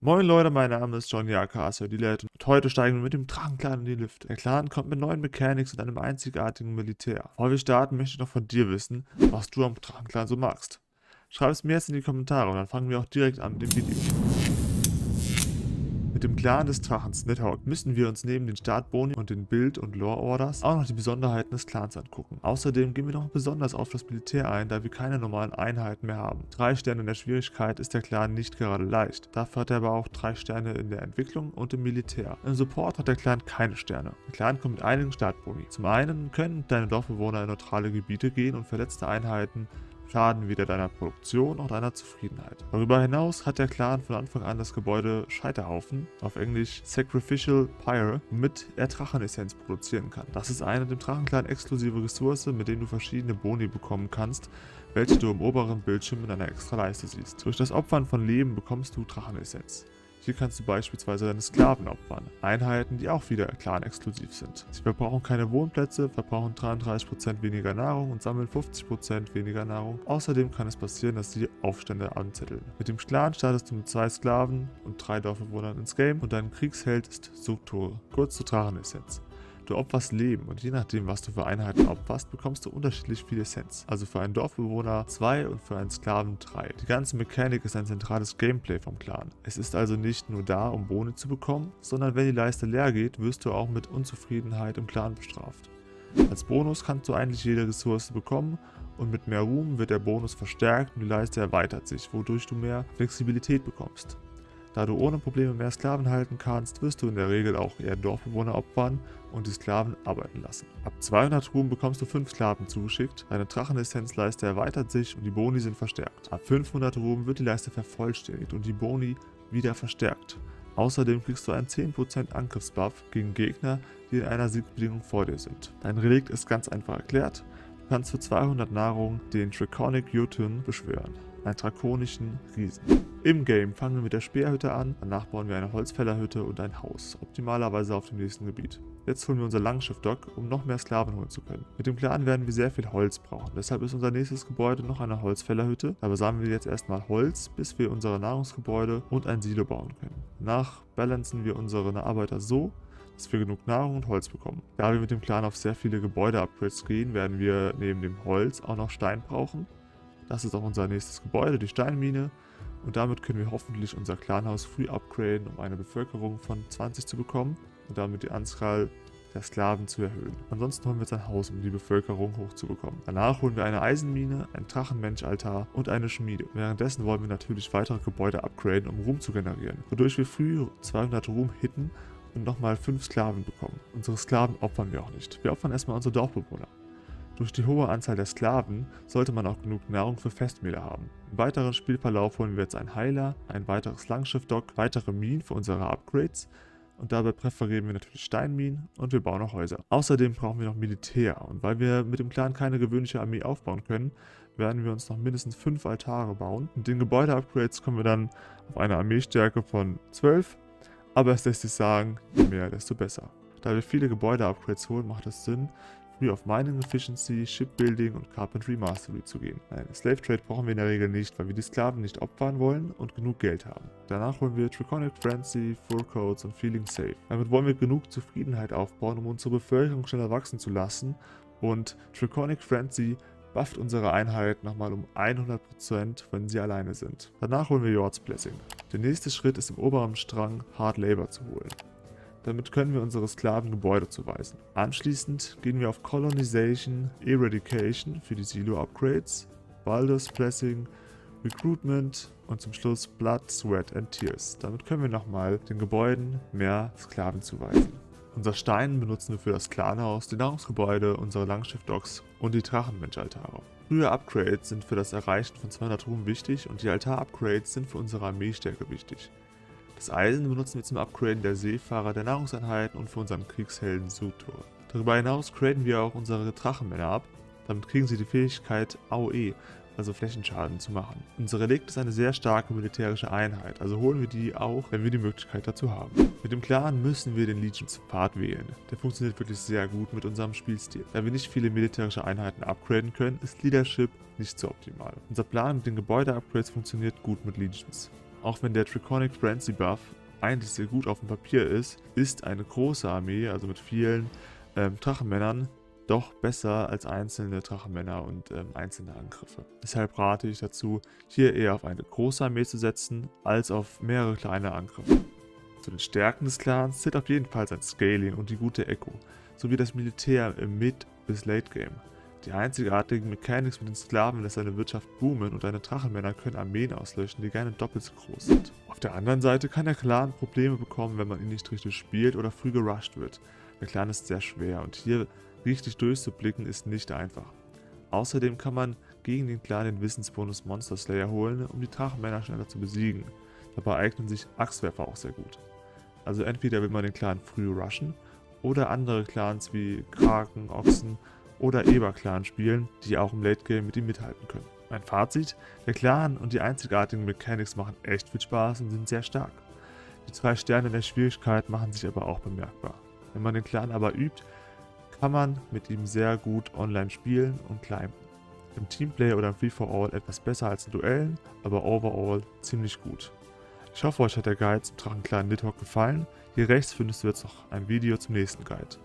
Moin Leute, mein Name ist Johnny Akasa, SirDeLight, und heute steigen wir mit dem Drachenclan in die Lüfte. Der Clan kommt mit neuen Mechanics und einem einzigartigen Militär. Bevor wir starten, möchte ich noch von dir wissen, was du am Drachenclan so magst. Schreib es mir jetzt in die Kommentare und dann fangen wir auch direkt an mit dem Video. Mit dem Clan des Drachens Nidhogg müssen wir uns neben den Startboni und den Build- und Lore-Orders auch noch die Besonderheiten des Clans angucken. Außerdem gehen wir noch besonders auf das Militär ein, da wir keine normalen Einheiten mehr haben. 3 Sterne in der Schwierigkeit ist der Clan nicht gerade leicht. Dafür hat er aber auch 3 Sterne in der Entwicklung und im Militär. Im Support hat der Clan keine Sterne. Der Clan kommt mit einigen Startboni. Zum einen können deine Dorfbewohner in neutrale Gebiete gehen und verletzte Einheiten schaden weder deiner Produktion noch deiner Zufriedenheit. Darüber hinaus hat der Clan von Anfang an das Gebäude Scheiterhaufen, auf Englisch Sacrificial Pyre, womit er Drachenessenz produzieren kann. Das ist eine dem Drachenclan exklusive Ressource, mit der du verschiedene Boni bekommen kannst, welche du im oberen Bildschirm in einer extra Leiste siehst. Durch das Opfern von Leben bekommst du Drachenessenz. Hier kannst du beispielsweise deine Sklaven opfern, Einheiten, die auch wieder Clan-exklusiv sind. Sie verbrauchen keine Wohnplätze, verbrauchen 33% weniger Nahrung und sammeln 50% weniger Nahrung. Außerdem kann es passieren, dass sie Aufstände anzetteln. Mit dem Clan startest du mit 2 Sklaven und 3 Dorfbewohnern ins Game und dein Kriegsheld ist Sukto, kurz zu Drachenessenz. Du opferst Leben und je nachdem, was du für Einheiten opferst, bekommst du unterschiedlich viel Essenz. Also für einen Dorfbewohner 2 und für einen Sklaven 3. Die ganze Mechanik ist ein zentrales Gameplay vom Clan. Es ist also nicht nur da, um Boni zu bekommen, sondern wenn die Leiste leer geht, wirst du auch mit Unzufriedenheit im Clan bestraft. Als Bonus kannst du eigentlich jede Ressource bekommen und mit mehr Ruhm wird der Bonus verstärkt und die Leiste erweitert sich, wodurch du mehr Flexibilität bekommst. Da du ohne Probleme mehr Sklaven halten kannst, wirst du in der Regel auch eher Dorfbewohner opfern und die Sklaven arbeiten lassen. Ab 200 Ruhm bekommst du 5 Sklaven zugeschickt, deine Drachenessenz-Leiste erweitert sich und die Boni sind verstärkt. Ab 500 Ruhm wird die Leiste vervollständigt und die Boni wieder verstärkt. Außerdem kriegst du einen 10% Angriffsbuff gegen Gegner, die in einer Siegbedingung vor dir sind. Dein Relikt ist ganz einfach erklärt, du kannst für 200 Nahrung den Draconic Jotun beschwören, einen drakonischen Riesen. Im Game fangen wir mit der Speerhütte an, danach bauen wir eine Holzfällerhütte und ein Haus, optimalerweise auf dem nächsten Gebiet. Jetzt holen wir unser Langschiff-Dock, um noch mehr Sklaven holen zu können. Mit dem Clan werden wir sehr viel Holz brauchen, deshalb ist unser nächstes Gebäude noch eine Holzfällerhütte. Da sammeln wir jetzt erstmal Holz, bis wir unsere Nahrungsgebäude und ein Silo bauen können. Danach balancen wir unsere Arbeiter so, dass wir genug Nahrung und Holz bekommen. Da wir mit dem Clan auf sehr viele Gebäude-Upgrades gehen, werden wir neben dem Holz auch noch Stein brauchen. Das ist auch unser nächstes Gebäude, die Steinmine. Und damit können wir hoffentlich unser Clanhaus früh upgraden, um eine Bevölkerung von 20 zu bekommen und damit die Anzahl der Sklaven zu erhöhen. Ansonsten holen wir jetzt ein Haus, um die Bevölkerung hochzubekommen. Danach holen wir eine Eisenmine, ein Drachenmenschaltar und eine Schmiede. Währenddessen wollen wir natürlich weitere Gebäude upgraden, um Ruhm zu generieren, wodurch wir früh 200 Ruhm hitten und nochmal 5 Sklaven bekommen. Unsere Sklaven opfern wir auch nicht. Wir opfern erstmal unsere Dorfbewohner. Durch die hohe Anzahl der Sklaven sollte man auch genug Nahrung für Festmehle haben. Im weiteren Spielverlauf holen wir jetzt einen Heiler, ein weiteres Langschiff-Dock, weitere Minen für unsere Upgrades und dabei präferieren wir natürlich Steinminen und wir bauen noch Häuser. Außerdem brauchen wir noch Militär und weil wir mit dem Clan keine gewöhnliche Armee aufbauen können, werden wir uns noch mindestens 5 Altare bauen. Mit den Gebäude-Upgrades kommen wir dann auf eine Armeestärke von 12, aber es lässt sich sagen, je mehr, desto besser. Da wir viele Gebäude-Upgrades holen, macht es Sinn, früh auf Mining Efficiency, Shipbuilding und Carpentry Mastery zu gehen. Einen Slave Trade brauchen wir in der Regel nicht, weil wir die Sklaven nicht opfern wollen und genug Geld haben. Danach holen wir Draconic Frenzy, Full Codes und Feeling Safe. Damit wollen wir genug Zufriedenheit aufbauen, um unsere Bevölkerung schneller wachsen zu lassen, und Draconic Frenzy bufft unsere Einheit nochmal um 100%, wenn sie alleine sind. Danach holen wir Yords Blessing. Der nächste Schritt ist im oberen Strang Hard Labor zu holen. Damit können wir unsere Sklaven Gebäude zuweisen. Anschließend gehen wir auf Colonization, Eradication für die Silo-Upgrades, Baldur's Blessing, Recruitment und zum Schluss Blood, Sweat and Tears. Damit können wir nochmal den Gebäuden mehr Sklaven zuweisen. Unser Stein benutzen wir für das Clanhaus, die Nahrungsgebäude, unsere Langschiff-Docks und die Drachenmenschaltare. Frühe Upgrades sind für das Erreichen von 200 Ruhm wichtig und die Altar-Upgrades sind für unsere Armeestärke wichtig. Das Eisen benutzen wir zum Upgraden der Seefahrer, der Nahrungseinheiten und für unseren Kriegshelden Sutr. Darüber hinaus graden wir auch unsere Drachenmänner ab, damit kriegen sie die Fähigkeit AOE, also Flächenschaden, zu machen. Unser Relikt ist eine sehr starke militärische Einheit, also holen wir die auch, wenn wir die Möglichkeit dazu haben. Mit dem Clan müssen wir den Legions-Pfad wählen. Der funktioniert wirklich sehr gut mit unserem Spielstil. Da wir nicht viele militärische Einheiten upgraden können, ist Leadership nicht so optimal. Unser Plan mit den Gebäude-Upgrades funktioniert gut mit Legions. Auch wenn der Draconic Frenzy Buff eigentlich sehr gut auf dem Papier ist, ist eine große Armee, also mit vielen Drachenmännern, doch besser als einzelne Drachenmänner und einzelne Angriffe. Deshalb rate ich dazu, hier eher auf eine große Armee zu setzen, als auf mehrere kleine Angriffe. Zu den Stärken des Clans zählt auf jeden Fall sein Scaling und die gute Echo, sowie das Militär im Mid- bis Late-Game. Die einzigartigen Mechanics mit den Sklaven lässt seine Wirtschaft boomen und deine Drachenmänner können Armeen auslöschen, die gerne doppelt so groß sind. Auf der anderen Seite kann der Clan Probleme bekommen, wenn man ihn nicht richtig spielt oder früh gerusht wird. Der Clan ist sehr schwer und hier richtig durchzublicken ist nicht einfach. Außerdem kann man gegen den Clan den Wissensbonus Monster Slayer holen, um die Drachenmänner schneller zu besiegen. Dabei eignen sich Axtwerfer auch sehr gut. Also entweder will man den Clan früh rushen oder andere Clans wie Kraken, Ochsen oder Eber-Clan spielen, die auch im Late-Game mit ihm mithalten können. Mein Fazit, der Clan und die einzigartigen Mechanics machen echt viel Spaß und sind sehr stark. Die 2 Sterne der Schwierigkeit machen sich aber auch bemerkbar. Wenn man den Clan aber übt, kann man mit ihm sehr gut online spielen und climben. Im Teamplay oder im Free-for-All etwas besser als in Duellen, aber overall ziemlich gut. Ich hoffe, euch hat der Guide zum Drachenclan Nidhogg gefallen. Hier rechts findest du jetzt noch ein Video zum nächsten Guide.